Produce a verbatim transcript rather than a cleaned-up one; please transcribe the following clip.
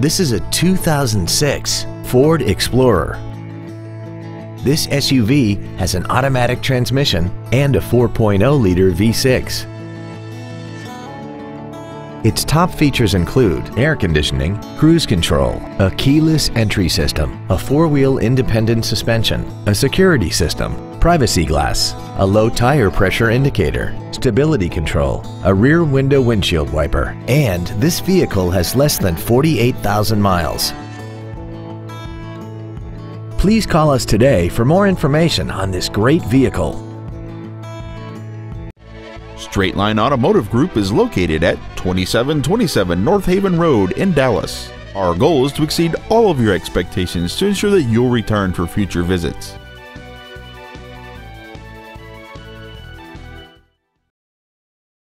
This is a two thousand six Ford Explorer. This S U V has an automatic transmission and a four point oh liter V six. Its top features include air conditioning, cruise control, a keyless entry system, a four-wheel independent suspension, a security system, privacy glass, a low tire pressure indicator, stability control, a rear window windshield wiper, and this vehicle has less than forty-eight thousand miles. Please call us today for more information on this great vehicle. Straight Line Automotive Group is located at twenty-seven twenty-seven North Haven Road in Dallas. Our goal is to exceed all of your expectations to ensure that you'll return for future visits.